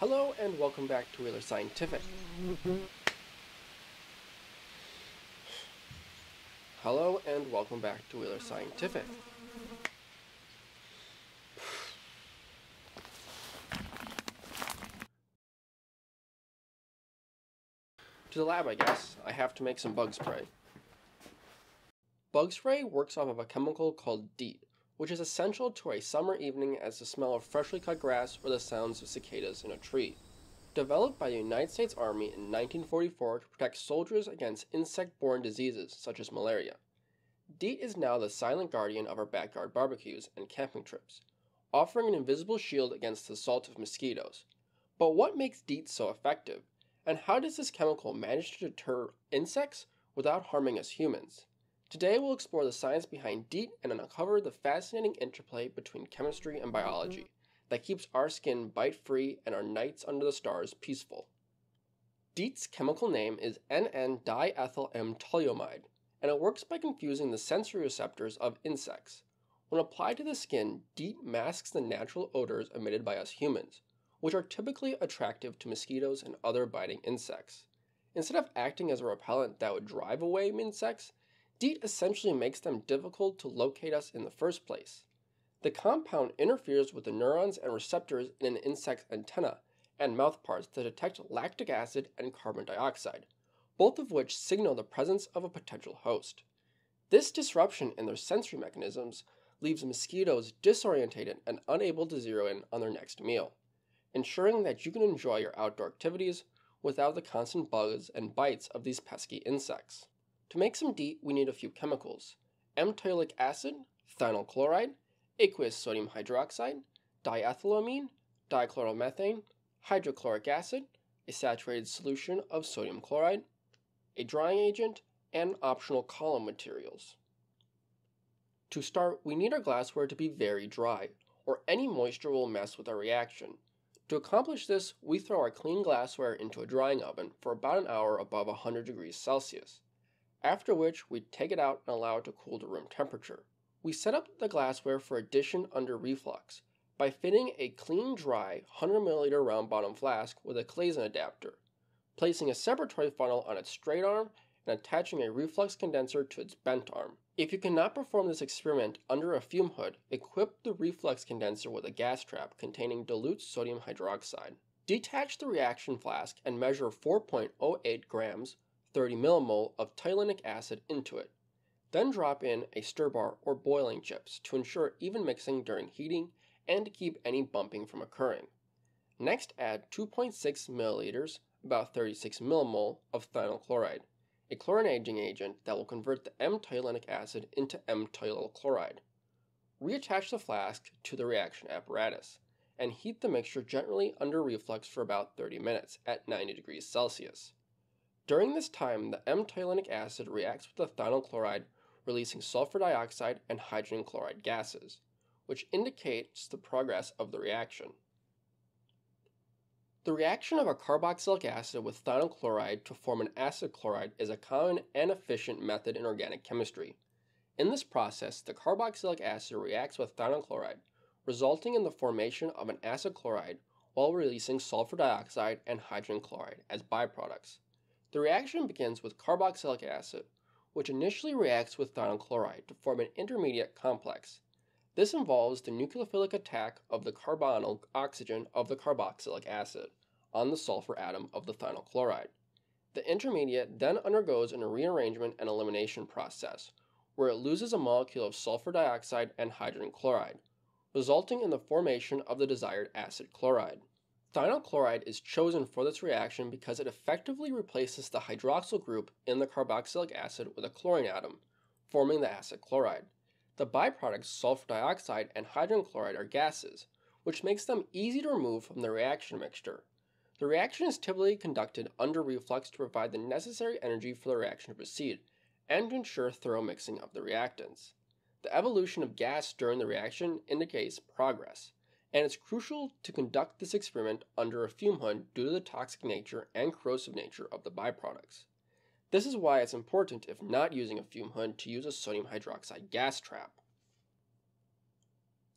Hello and welcome back to Wheeler Scientific. Hello and welcome back to Wheeler Scientific. To the lab, I guess. I have to make some bug spray. Bug spray works off of a chemical called DEET, which is essential to a summer evening as the smell of freshly cut grass or the sounds of cicadas in a tree. Developed by the United States Army in 1944 to protect soldiers against insect-borne diseases such as malaria, DEET is now the silent guardian of our backyard barbecues and camping trips, offering an invisible shield against the assault of mosquitoes. But what makes DEET so effective, and how does this chemical manage to deter insects without harming us humans? Today we'll explore the science behind DEET and uncover the fascinating interplay between chemistry and biology that keeps our skin bite-free and our nights under the stars peaceful. DEET's chemical name is N,N-diethyl-m-toluamide, and it works by confusing the sensory receptors of insects. When applied to the skin, DEET masks the natural odors emitted by us humans, which are typically attractive to mosquitoes and other biting insects. Instead of acting as a repellent that would drive away insects, DEET essentially makes them difficult to locate us in the first place. The compound interferes with the neurons and receptors in an insect's antenna and mouthparts to detect lactic acid and carbon dioxide, both of which signal the presence of a potential host. This disruption in their sensory mechanisms leaves mosquitoes disorientated and unable to zero in on their next meal, ensuring that you can enjoy your outdoor activities without the constant buzz and bites of these pesky insects. To make some DEET, we need a few chemicals: m-toluic acid, thionyl chloride, aqueous sodium hydroxide, diethylamine, dichloromethane, hydrochloric acid, a saturated solution of sodium chloride, a drying agent, and optional column materials. To start, we need our glassware to be very dry, or any moisture will mess with our reaction. To accomplish this, we throw our clean glassware into a drying oven for about an hour above 100 degrees Celsius. After which we take it out and allow it to cool to room temperature. We set up the glassware for addition under reflux by fitting a clean, dry 100 ml round bottom flask with a Claisen adapter, placing a separatory funnel on its straight arm and attaching a reflux condenser to its bent arm. If you cannot perform this experiment under a fume hood, equip the reflux condenser with a gas trap containing dilute sodium hydroxide. Detach the reaction flask and measure 4.08 grams 30 millimole of thionylic acid into it. Then drop in a stir bar or boiling chips to ensure even mixing during heating and to keep any bumping from occurring. Next, add 2.6 milliliters, about 36 millimole, of thionyl chloride, a chlorinating agent that will convert the m-toluic acid into m-toluoyl chloride. Reattach the flask to the reaction apparatus and heat the mixture gently under reflux for about 30 minutes at 90 degrees Celsius. During this time, the m-toluic acid reacts with the thionyl chloride, releasing sulfur dioxide and hydrogen chloride gases, which indicates the progress of the reaction. The reaction of a carboxylic acid with thionyl chloride to form an acid chloride is a common and efficient method in organic chemistry. In this process, the carboxylic acid reacts with thionyl chloride, resulting in the formation of an acid chloride while releasing sulfur dioxide and hydrogen chloride as byproducts. The reaction begins with carboxylic acid, which initially reacts with thionyl chloride to form an intermediate complex. This involves the nucleophilic attack of the carbonyl oxygen of the carboxylic acid on the sulfur atom of the thionyl chloride. The intermediate then undergoes a rearrangement and elimination process, where it loses a molecule of sulfur dioxide and hydrogen chloride, resulting in the formation of the desired acid chloride. Thionyl chloride is chosen for this reaction because it effectively replaces the hydroxyl group in the carboxylic acid with a chlorine atom, forming the acid chloride. The byproducts, sulfur dioxide and hydrogen chloride, are gases, which makes them easy to remove from the reaction mixture. The reaction is typically conducted under reflux to provide the necessary energy for the reaction to proceed, and to ensure thorough mixing of the reactants. The evolution of gas during the reaction indicates progress, and it's crucial to conduct this experiment under a fume hood due to the toxic nature and corrosive nature of the byproducts. This is why it's important, if not using a fume hood, to use a sodium hydroxide gas trap.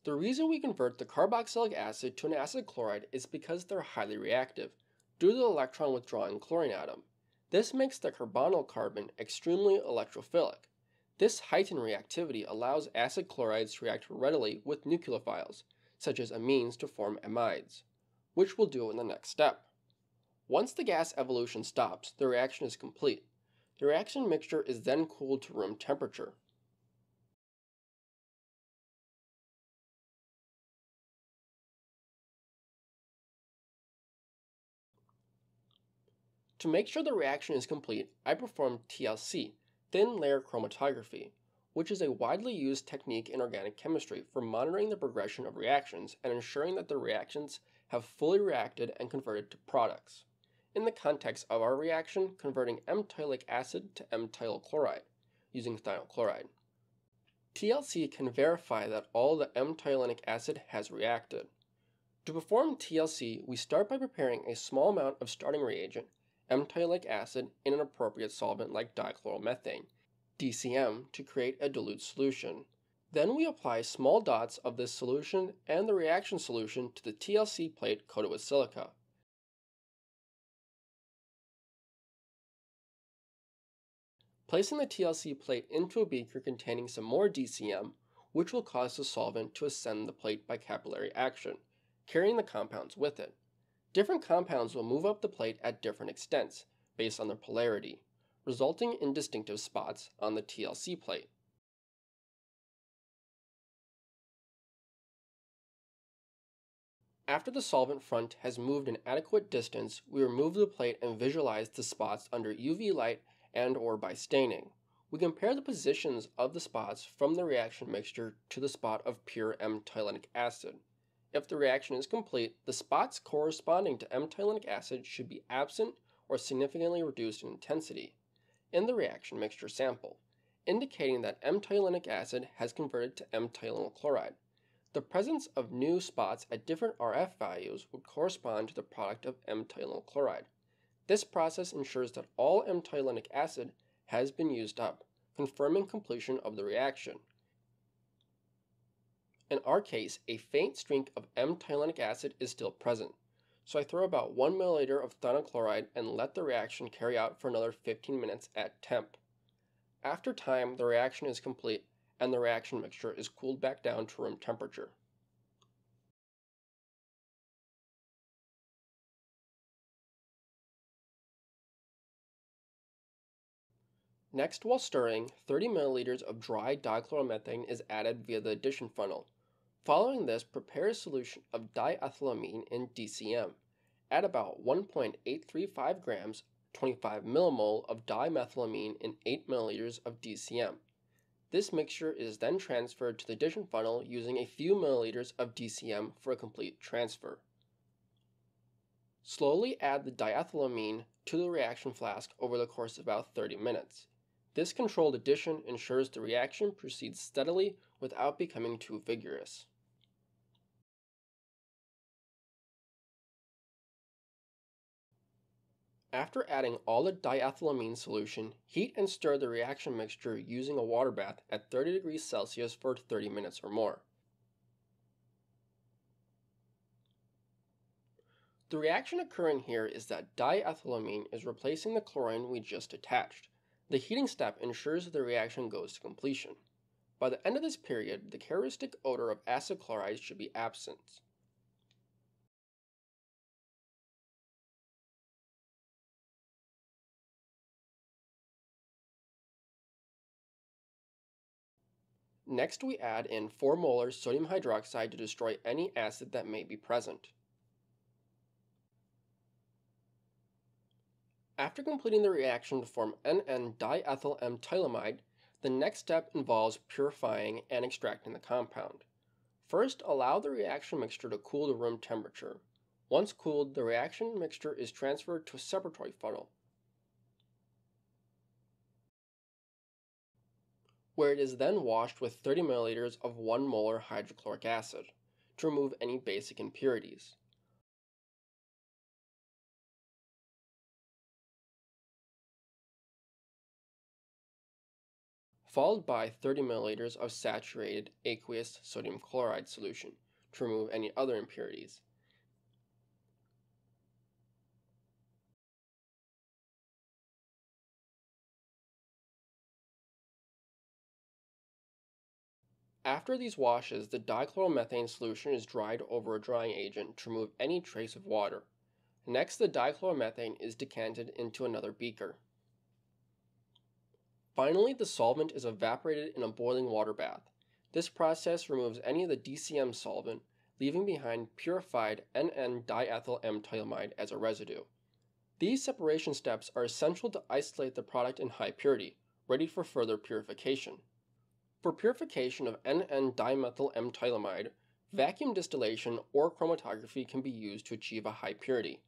The reason we convert the carboxylic acid to an acid chloride is because they're highly reactive, due to the electron withdrawing chlorine atom. This makes the carbonyl carbon extremely electrophilic. This heightened reactivity allows acid chlorides to react readily with nucleophiles, such as amines, to form amides, which we'll do in the next step. Once the gas evolution stops, the reaction is complete. The reaction mixture is then cooled to room temperature. To make sure the reaction is complete, I performed TLC, thin layer chromatography, which is a widely used technique in organic chemistry for monitoring the progression of reactions and ensuring that the reactions have fully reacted and converted to products. In the context of our reaction, converting m-toluic acid to m-toluoyl chloride using thionyl chloride. TLC can verify that all the m-toluenic acid has reacted. To perform TLC, we start by preparing a small amount of starting reagent m-toluic acid in an appropriate solvent like dichloromethane, DCM, to create a dilute solution. Then we apply small dots of this solution and the reaction solution to the TLC plate coated with silica. Placing the TLC plate into a beaker containing some more DCM, which will cause the solvent to ascend the plate by capillary action, carrying the compounds with it. Different compounds will move up the plate at different extents, based on their polarity, resulting in distinctive spots on the TLC plate. After the solvent front has moved an adequate distance, we remove the plate and visualize the spots under UV light and/or by staining. We compare the positions of the spots from the reaction mixture to the spot of pure m-toluenic acid. If the reaction is complete, the spots corresponding to m-toluenic acid should be absent or significantly reduced in intensity in the reaction mixture sample, indicating that m-toluenic acid has converted to m-toluoyl chloride. The presence of new spots at different RF values would correspond to the product of m-toluoyl chloride. This process ensures that all m-toluenic acid has been used up, confirming completion of the reaction. In our case, a faint streak of m-toluenic acid is still present, so I throw about 1 milliliter of thionyl chloride and let the reaction carry out for another 15 minutes at temp. After time, the reaction is complete and the reaction mixture is cooled back down to room temperature. Next, while stirring, 30 milliliters of dry dichloromethane is added via the addition funnel. Following this, prepare a solution of diethylamine in DCM. Add about 1.835 grams, 25 millimole of dimethylamine in 8 milliliters of DCM. This mixture is then transferred to the addition funnel using a few milliliters of DCM for a complete transfer. Slowly add the diethylamine to the reaction flask over the course of about 30 minutes. This controlled addition ensures the reaction proceeds steadily without becoming too vigorous. After adding all the diethylamine solution, heat and stir the reaction mixture using a water bath at 30 degrees Celsius for 30 minutes or more. The reaction occurring here is that diethylamine is replacing the chlorine we just attached. The heating step ensures that the reaction goes to completion. By the end of this period, the characteristic odor of acid chloride should be absent. Next, we add in 4 molar sodium hydroxide to destroy any acid that may be present. After completing the reaction to form N,N-diethyl-m-toluamide, the next step involves purifying and extracting the compound. First, allow the reaction mixture to cool to room temperature. Once cooled, the reaction mixture is transferred to a separatory funnel, where it is then washed with 30 milliliters of 1 molar hydrochloric acid to remove any basic impurities. followed by 30 milliliters of saturated aqueous sodium chloride solution to remove any other impurities. After these washes, the dichloromethane solution is dried over a drying agent to remove any trace of water. Next, the dichloromethane is decanted into another beaker. Finally, the solvent is evaporated in a boiling water bath. This process removes any of the DCM solvent, leaving behind purified N,N-diethyl-m-toluamide as a residue. These separation steps are essential to isolate the product in high purity, ready for further purification. For purification of N,N-dimethyl-m-toluamide, vacuum distillation or chromatography can be used to achieve a high purity.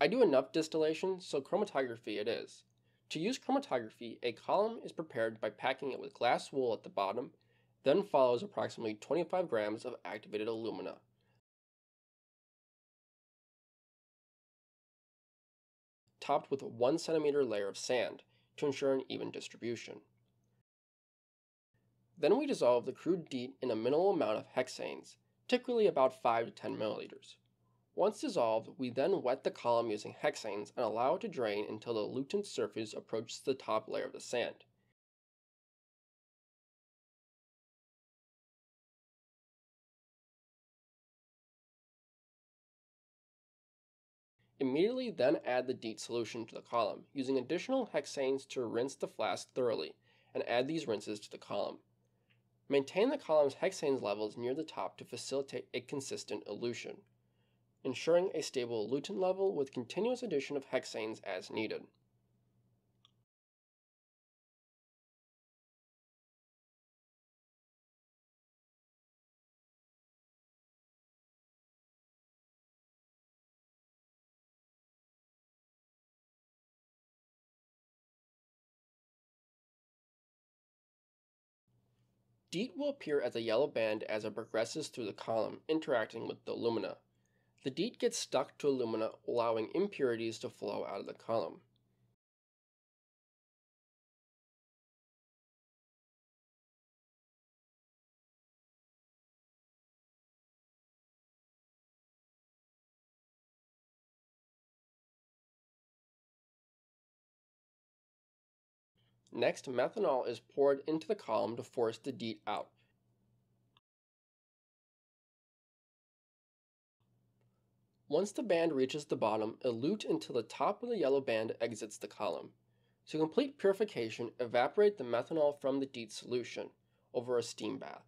I do enough distillation, so chromatography it is. To use chromatography, a column is prepared by packing it with glass wool at the bottom, then follows approximately 25 grams of activated alumina. Topped with a 1 cm layer of sand to ensure an even distribution. Then we dissolve the crude DEET in a minimal amount of hexanes, typically about 5 to 10 milliliters. Once dissolved, we then wet the column using hexanes and allow it to drain until the elutant surface approaches the top layer of the sand. Immediately then add the DEET solution to the column, using additional hexanes to rinse the flask thoroughly, and add these rinses to the column. Maintain the column's hexanes levels near the top to facilitate a consistent elution, ensuring a stable elutant level with continuous addition of hexanes as needed. DEET will appear as a yellow band as it progresses through the column, interacting with the alumina. The DEET gets stuck to alumina, allowing impurities to flow out of the column. Next, methanol is poured into the column to force the DEET out. Once the band reaches the bottom, elute until the top of the yellow band exits the column. To complete purification, evaporate the methanol from the DEET solution over a steam bath.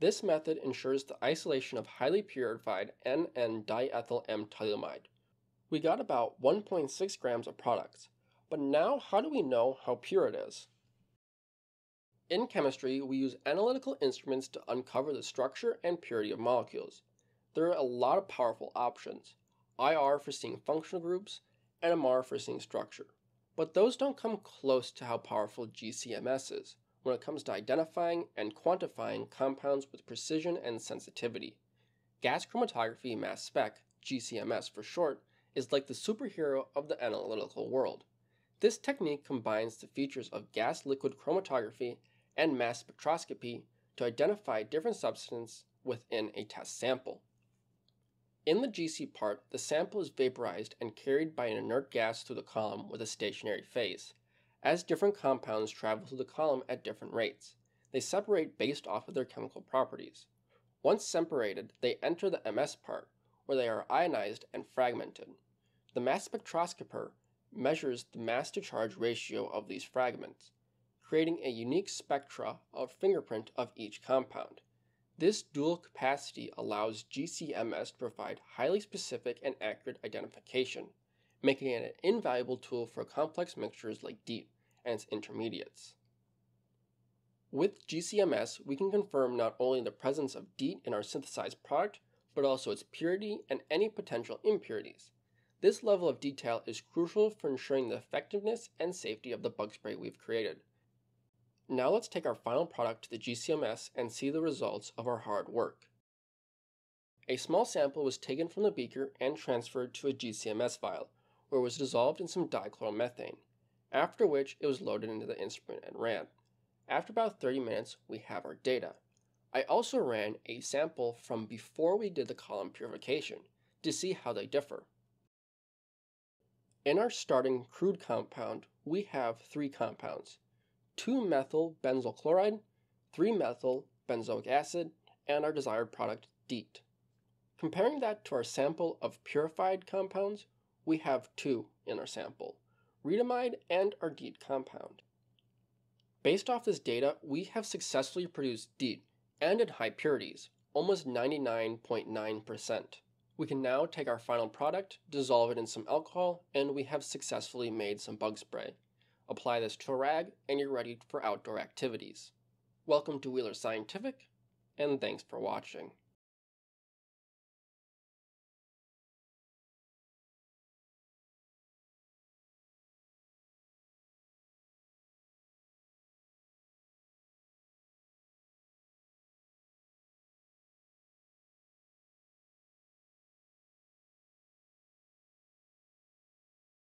This method ensures the isolation of highly purified N,N-diethyl-m-toluamide. We got about 1.6 grams of products. But now, how do we know how pure it is? In chemistry, we use analytical instruments to uncover the structure and purity of molecules. There are a lot of powerful options, IR for seeing functional groups, and MR for seeing structure. But those don't come close to how powerful GC-MS is when it comes to identifying and quantifying compounds with precision and sensitivity. Gas chromatography mass spec, GC-MS for short, is like the superhero of the analytical world. This technique combines the features of gas-liquid chromatography and mass spectroscopy to identify different substances within a test sample. In the GC part, the sample is vaporized and carried by an inert gas through the column with a stationary phase. As different compounds travel through the column at different rates, they separate based off of their chemical properties. Once separated, they enter the MS part, where they are ionized and fragmented. The mass spectroscoper measures the mass-to-charge ratio of these fragments, creating a unique spectra of fingerprint of each compound. This dual capacity allows GC-MS to provide highly specific and accurate identification, making it an invaluable tool for complex mixtures like DEET and its intermediates. With GC-MS, we can confirm not only the presence of DEET in our synthesized product, but also its purity and any potential impurities. This level of detail is crucial for ensuring the effectiveness and safety of the bug spray we've created. Now let's take our final product to the GC-MS and see the results of our hard work. A small sample was taken from the beaker and transferred to a GC-MS vial, where it was dissolved in some dichloromethane, after which it was loaded into the instrument and ran. After about 30 minutes, we have our data. I also ran a sample from before we did the column purification to see how they differ. In our starting crude compound, we have three compounds: 2-methylbenzyl chloride, 3-methylbenzoic acid, and our desired product, DEET. Comparing that to our sample of purified compounds, we have two in our sample, readamide and our DEET compound. Based off this data, we have successfully produced DEET, and at high purities, almost 99.9%. We can now take our final product, dissolve it in some alcohol, and we have successfully made some bug spray. Apply this to a rag, and you're ready for outdoor activities. Welcome to Wheeler Scientific, and thanks for watching.